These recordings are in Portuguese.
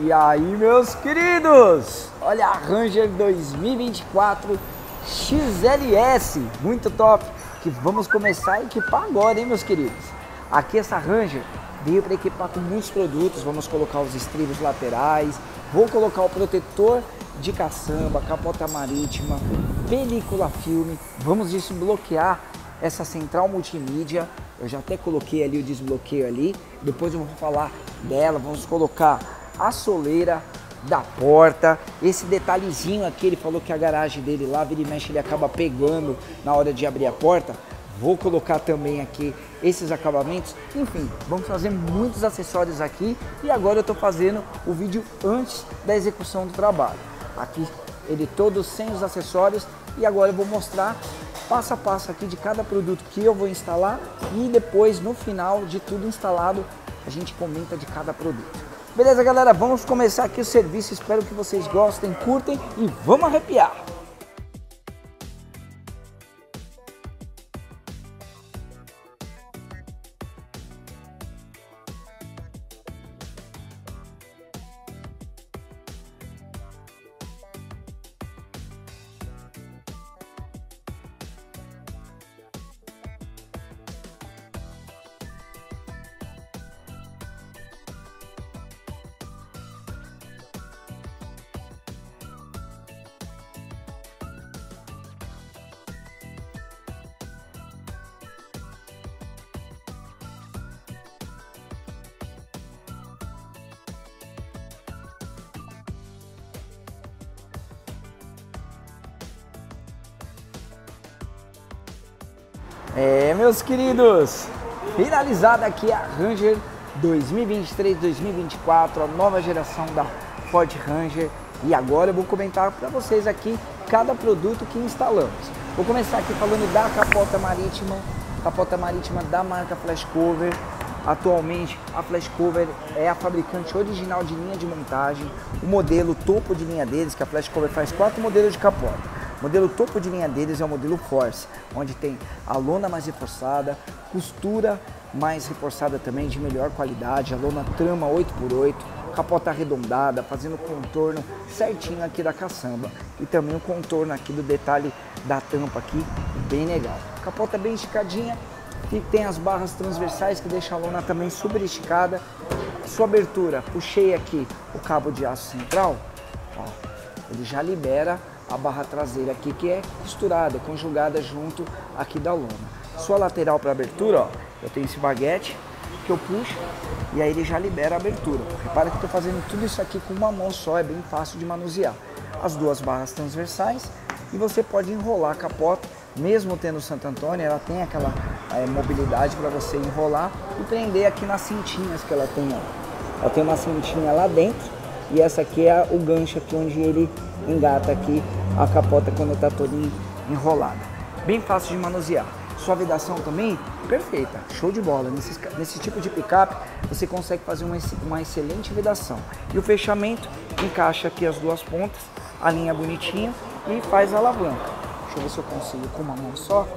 E aí, meus queridos, olha a Ranger 2024 XLS, muito top, que vamos começar a equipar agora, hein, meus queridos. Aqui essa Ranger veio para equipar com muitos produtos. Vamos colocar os estribos laterais, vou colocar o protetor de caçamba, capota marítima, película filme, vamos desbloquear essa central multimídia. Eu já até coloquei ali o desbloqueio ali, depois eu vou falar dela. Vamos colocar a soleira da porta, esse detalhezinho aqui, ele falou que a garagem dele lá, vira e mexe, ele acaba pegando na hora de abrir a porta. Vou colocar também aqui esses acabamentos, enfim, vamos fazer muitos acessórios aqui. E agora eu tô fazendo o vídeo antes da execução do trabalho. Aqui ele todo sem os acessórios, e agora eu vou mostrar passo a passo aqui de cada produto que eu vou instalar, e depois no final de tudo instalado a gente comenta de cada produto. Beleza, galera? Vamos começar aqui o serviço. Espero que vocês gostem, curtem e vamos arrepiar! É, meus queridos, finalizada aqui a Ranger 2023-2024, a nova geração da Ford Ranger. E agora eu vou comentar para vocês aqui cada produto que instalamos. Vou começar aqui falando da capota marítima da marca Flash Cover. Atualmente a Flash Cover é a fabricante original de linha de montagem. O modelo topo de linha deles, que a Flash Cover faz 4 modelos de capota. O modelo topo de linha deles é o modelo Force, onde tem a lona mais reforçada, costura mais reforçada também, de melhor qualidade, a lona trama 8x8, capota arredondada, fazendo o contorno certinho aqui da caçamba, e também o contorno aqui do detalhe da tampa aqui, bem legal. Capota bem esticadinha, e tem as barras transversais que deixa a lona também super esticada. Sua abertura, puxei aqui o cabo de aço central, ó, ele já libera a barra traseira aqui, que é costurada, conjugada junto aqui da lona. Sua lateral para abertura, ó, eu tenho esse baguete que eu puxo e aí ele já libera a abertura. Repara que eu tô fazendo tudo isso aqui com uma mão só, é bem fácil de manusear. As duas barras transversais, e você pode enrolar a capota, mesmo tendo o Santo Antônio, ela tem aquela mobilidade para você enrolar e prender aqui nas cintinhas que ela tem, ó. Ela tem uma cintinha lá dentro, e essa aqui é o gancho aqui onde ele engata aqui a capota quando está toda enrolada. Bem fácil de manusear. Suavidação também perfeita, show de bola. Nesse tipo de picape você consegue fazer uma excelente vedação. E o fechamento encaixa aqui as duas pontas, a linha bonitinha, e faz a alavanca. Deixa eu ver se eu consigo com uma mão só.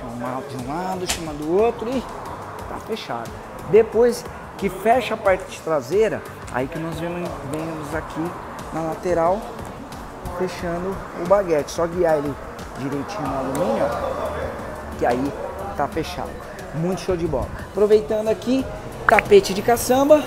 Chama de um lado, chama do outro, e tá fechado. Depois que fecha a parte traseira, aí que nós vemos aqui na lateral, fechando o baguete. Só guiar ele direitinho no alumínio, que aí tá fechado. Muito show de bola. Aproveitando aqui, tapete de caçamba,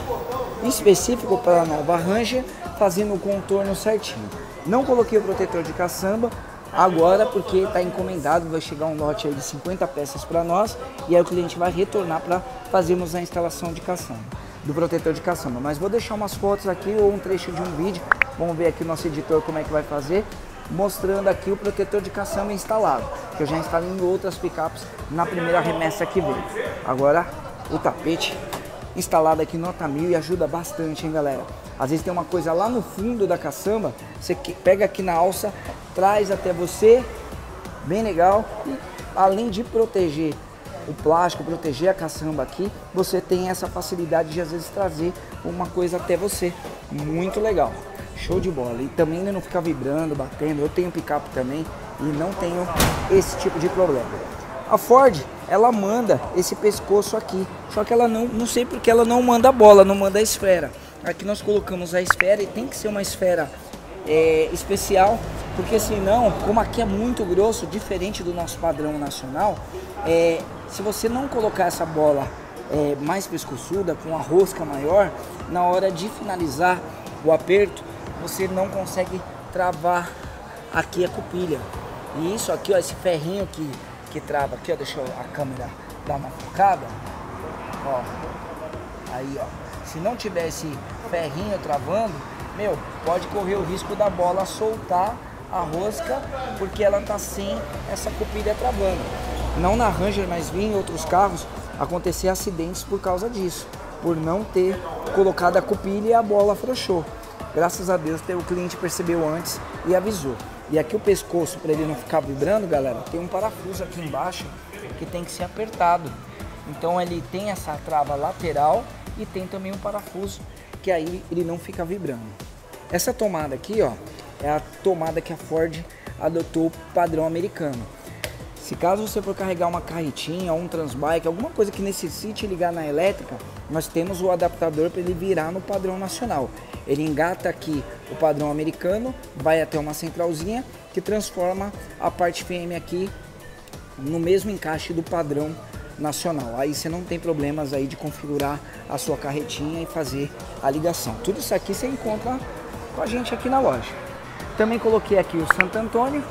específico para a nova Ranger, fazendo o contorno certinho. Não coloquei o protetor de caçamba agora, porque está encomendado, vai chegar um lote aí de 50 peças para nós, e aí o cliente vai retornar para fazermos a instalação de caçamba, do protetor de caçamba. Mas vou deixar umas fotos aqui ou um trecho de um vídeo. Vamos ver aqui o nosso editor como é que vai fazer, mostrando aqui o protetor de caçamba instalado, que eu já instalei em outras picapes na primeira remessa que veio. Agora o tapete instalado aqui nota 1000, e ajuda bastante, hein, galera. Às vezes tem uma coisa lá no fundo da caçamba, você pega aqui na alça, traz até você, bem legal. E além de proteger o plástico, proteger a caçamba aqui, você tem essa facilidade de às vezes trazer uma coisa até você. Muito legal, show de bola. E também não ficar vibrando, batendo. Eu tenho picape também e não tenho esse tipo de problema. A Ford, ela manda esse pescoço aqui, só que ela não sei porque ela não manda a bola, não manda a esfera. Aqui nós colocamos a esfera, e tem que ser uma esfera especial, porque senão, como aqui é muito grosso, diferente do nosso padrão nacional, se você não colocar essa bola mais pescoçuda, com a rosca maior, na hora de finalizar o aperto, você não consegue travar aqui a cupilha. E isso aqui, ó, esse ferrinho que trava aqui, ó, deixa a câmera dar uma focada, ó, aí, ó, se não tiver esse ferrinho travando, meu, pode correr o risco da bola soltar a rosca, porque ela tá sem essa cupilha travando. Não na Ranger, mas vi em outros carros acontecer acidentes por causa disso, por não ter colocado a cupilha e a bola afrouxou. Graças a Deus o cliente percebeu antes e avisou. E aqui o pescoço, para ele não ficar vibrando, galera, tem um parafuso aqui embaixo que tem que ser apertado. Então ele tem essa trava lateral e tem também um parafuso que aí ele não fica vibrando. Essa tomada aqui, ó, é a tomada que a Ford adotou padrão americano. Se caso você for carregar uma carretinha, um transbike, alguma coisa que necessite ligar na elétrica, nós temos o adaptador para ele virar no padrão nacional. Ele engata aqui o padrão americano, vai até uma centralzinha que transforma a parte FM aqui no mesmo encaixe do padrão nacional. Aí você não tem problemas aí de configurar a sua carretinha e fazer a ligação. Tudo isso aqui você encontra com a gente aqui na loja. Também coloquei aqui o Santo Antônio,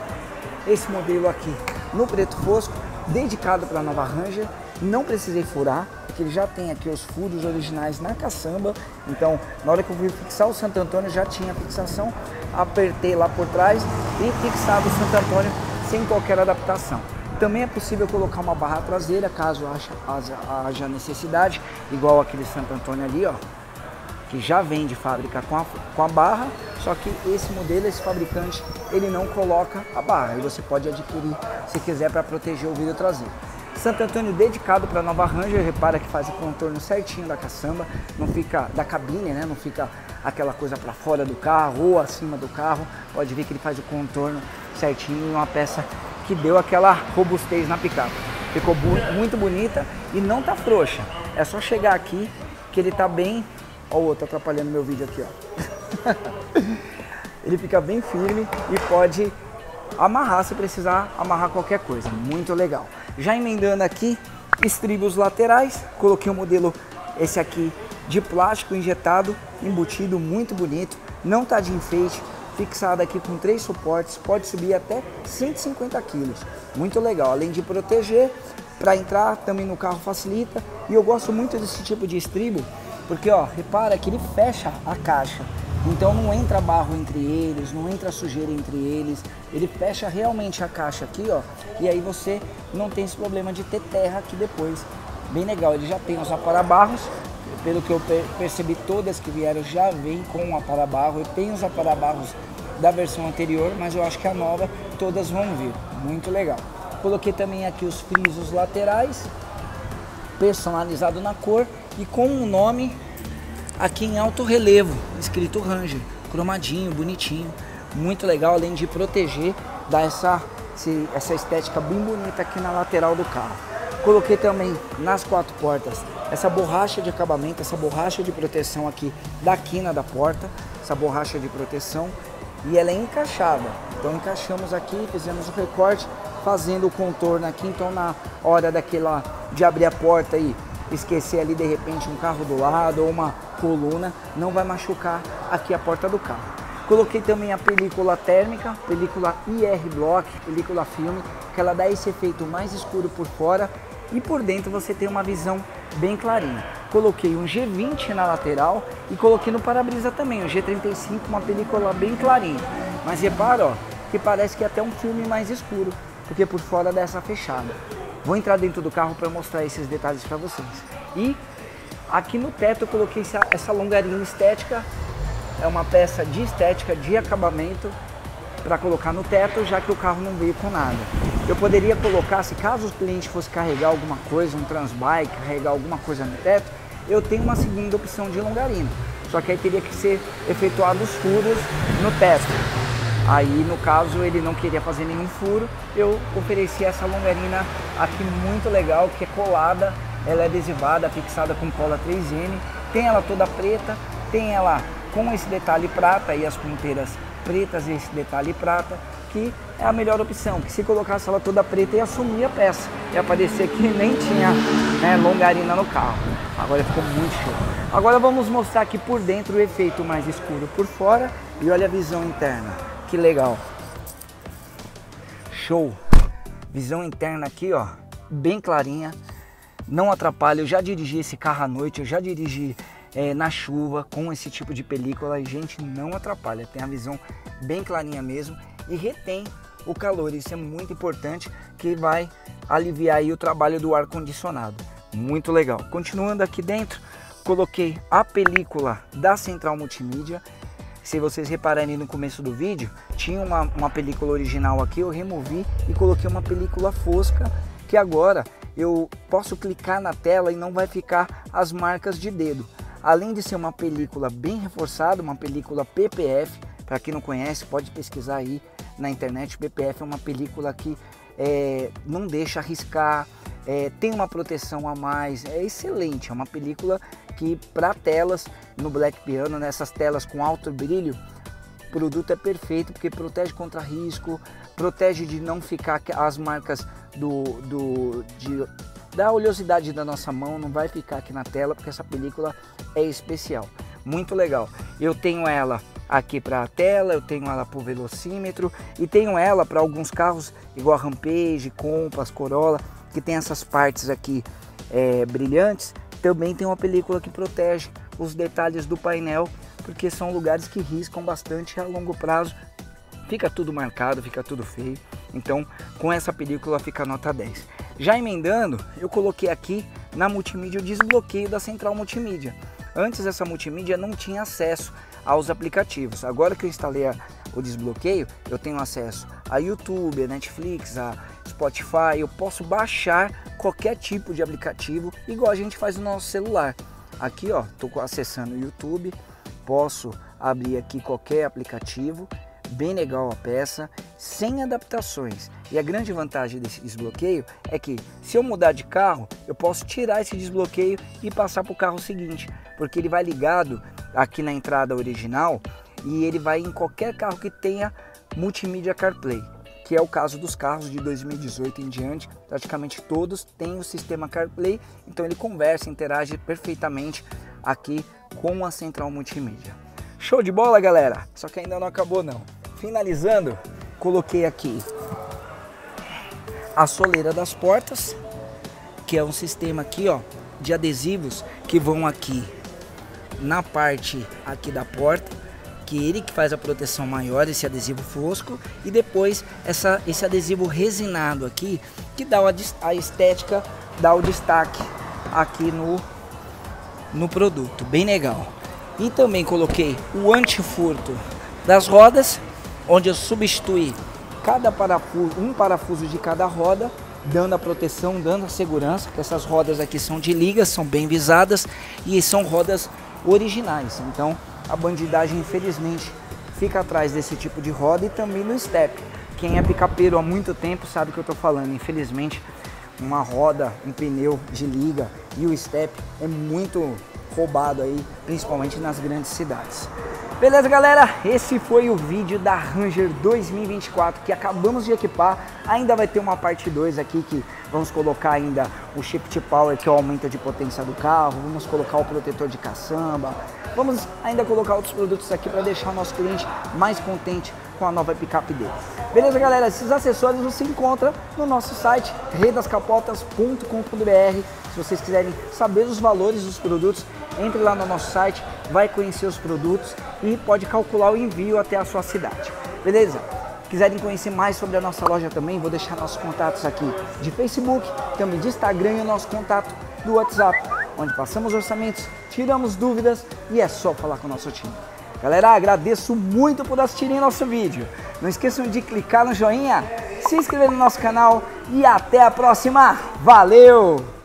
esse modelo aqui no preto fosco, dedicado para a nova Ranger. Não precisei furar, porque ele já tem aqui os furos originais na caçamba. Então, na hora que eu fui fixar o Santo Antônio, já tinha fixação. Apertei lá por trás e fixava o Santo Antônio sem qualquer adaptação. Também é possível colocar uma barra traseira, caso haja necessidade, igual aquele Santo Antônio ali, ó, que já vem de fábrica com a barra, só que esse modelo, esse fabricante, ele não coloca a barra, e você pode adquirir se quiser para proteger o vidro traseiro. Santo Antônio dedicado para a nova Ranger, repara que faz o contorno certinho da caçamba, não fica da cabine, né? Não fica aquela coisa para fora do carro ou acima do carro, pode ver que ele faz o contorno certinho, uma peça que deu aquela robustez na picape. Ficou muito bonita e não tá frouxa, é só chegar aqui que ele tá bem... Ó, o outro atrapalhando meu vídeo aqui, ó. Ele fica bem firme e pode amarrar se precisar, amarrar qualquer coisa. Muito legal. Já emendando aqui, estribos laterais. Coloquei um modelo, esse aqui, de plástico injetado, embutido, muito bonito. Não tá de enfeite. Fixado aqui com 3 suportes. Pode subir até 150 quilos. Muito legal. Além de proteger, para entrar também no carro facilita. E eu gosto muito desse tipo de estribo, porque, ó, repara que ele fecha a caixa, então não entra barro entre eles, não entra sujeira entre eles, ele fecha realmente a caixa aqui, ó, e aí você não tem esse problema de ter terra aqui depois. Bem legal, ele já tem os aparabarros, pelo que eu percebi, todas que vieram já vem com um aparabarro. Eu tenho os aparabarros da versão anterior, mas eu acho que a nova todas vão vir, muito legal. Coloquei também aqui os frisos laterais, personalizado na cor e com um nome aqui em alto relevo, escrito Ranger, cromadinho, bonitinho, muito legal, além de proteger, dá essa estética bem bonita aqui na lateral do carro. Coloquei também nas 4 portas essa borracha de acabamento, essa borracha de proteção aqui da quina da porta, essa borracha de proteção, e ela é encaixada, então encaixamos aqui, fizemos o recorte, fazendo o contorno aqui, então na hora daquela de abrir a porta aí, esquecer ali de repente um carro do lado ou uma coluna, não vai machucar aqui a porta do carro. Coloquei também a película térmica, película IR Block, película filme, que ela dá esse efeito mais escuro por fora e por dentro você tem uma visão bem clarinha. Coloquei um G20 na lateral e coloquei no para-brisa também, um G35, uma película bem clarinha, mas repara, ó, que parece que é até um filme mais escuro, porque por fora dessa fechada. Vou entrar dentro do carro para mostrar esses detalhes para vocês. E aqui no teto eu coloquei essa longarina estética. É uma peça de estética, de acabamento, para colocar no teto, já que o carro não veio com nada. Eu poderia colocar, se caso o cliente fosse carregar alguma coisa, um transbike, carregar alguma coisa no teto, eu tenho uma segunda opção de longarina. Só que aí teria que ser efetuados os furos no teto. Aí, no caso, ele não queria fazer nenhum furo, eu ofereci essa longarina aqui muito legal, que é colada, ela é adesivada, fixada com cola 3M, tem ela toda preta, tem ela com esse detalhe prata e as ponteiras pretas e esse detalhe prata, que é a melhor opção, que se colocasse ela toda preta e assumir a peça, e aparecer que nem tinha, né, longarina no carro. Agora ficou muito show. Agora vamos mostrar aqui por dentro o efeito mais escuro por fora, e olha a visão interna, que legal. Show! Visão interna aqui, ó, bem clarinha, não atrapalha. Eu já dirigi esse carro à noite, eu já dirigi na chuva com esse tipo de película, e gente, não atrapalha, tem a visão bem clarinha mesmo e retém o calor. Isso é muito importante, que vai aliviar aí o trabalho do ar-condicionado. Muito legal. Continuando aqui dentro, coloquei a película da central multimídia. Se vocês repararem no começo do vídeo, tinha uma película original aqui, eu removi e coloquei uma película fosca, que agora eu posso clicar na tela e não vai ficar as marcas de dedo. Além de ser uma película bem reforçada, uma película PPF, para quem não conhece, pode pesquisar aí na internet. PPF é uma película que não deixa riscar, tem uma proteção a mais, é excelente, é uma película que para telas no Black Piano, nessas telas com alto brilho, o produto é perfeito porque protege contra risco, protege de não ficar as marcas da oleosidade da nossa mão, não vai ficar aqui na tela, porque essa película é especial. Muito legal. Eu tenho ela aqui para a tela, eu tenho ela para o velocímetro e tenho ela para alguns carros igual a Rampage, Compass, Corolla, que tem essas partes aqui brilhantes. Também tem uma película que protege os detalhes do painel, porque são lugares que riscam bastante a longo prazo, fica tudo marcado, fica tudo feio. Então com essa película fica nota 10. Já emendando, eu coloquei aqui na multimídia o desbloqueio da central multimídia. Antes essa multimídia não tinha acesso aos aplicativos. Agora que eu instalei o desbloqueio, eu tenho acesso a YouTube, a Netflix, a Spotify. Eu posso baixar qualquer tipo de aplicativo, igual a gente faz no nosso celular. Aqui, ó, tô acessando o YouTube, posso abrir aqui qualquer aplicativo. Bem legal a peça, sem adaptações. E a grande vantagem desse desbloqueio é que, se eu mudar de carro, eu posso tirar esse desbloqueio e passar para o carro seguinte, porque ele vai ligado aqui na entrada original e ele vai em qualquer carro que tenha multimídia CarPlay, que é o caso dos carros de 2018 em diante. Praticamente todos têm o sistema CarPlay, então ele conversa, interage perfeitamente aqui com a central multimídia. Show de bola, galera! Só que ainda não acabou não. Finalizando, coloquei aqui a soleira das portas, que é um sistema aqui, ó, de adesivos que vão aqui na parte aqui da porta, que ele que faz a proteção maior, esse adesivo fosco, e depois esse adesivo resinado aqui, que dá a estética, dá o destaque aqui no produto. Bem legal. E também coloquei o antifurto das rodas, onde eu substituí cada parafuso, um parafuso de cada roda, dando a proteção, dando a segurança, porque essas rodas aqui são de ligas, são bem visadas e são rodas originais. Então a bandidagem infelizmente fica atrás desse tipo de roda e também no step. Quem é picapeiro há muito tempo sabe o que eu estou falando. Infelizmente uma roda, um pneu de liga e o step é muito roubado aí, principalmente nas grandes cidades. Beleza, galera? Esse foi o vídeo da Ranger 2024 que acabamos de equipar. Ainda vai ter uma parte 2 aqui, que vamos colocar ainda o Chip Power, que é o aumento de potência do carro, vamos colocar o protetor de caçamba, vamos ainda colocar outros produtos aqui para deixar o nosso cliente mais contente com a nova picape dele. Beleza, galera? Esses acessórios você encontra no nosso site reidascapotas.com.br. Se vocês quiserem saber os valores dos produtos, entre lá no nosso site, vai conhecer os produtos e pode calcular o envio até a sua cidade. Beleza? Quiserem conhecer mais sobre a nossa loja também, vou deixar nossos contatos aqui de Facebook, também de Instagram e o nosso contato do WhatsApp, onde passamos orçamentos, tiramos dúvidas e é só falar com o nosso time. Galera, agradeço muito por assistirem nosso vídeo. Não esqueçam de clicar no joinha, se inscrever no nosso canal e até a próxima. Valeu!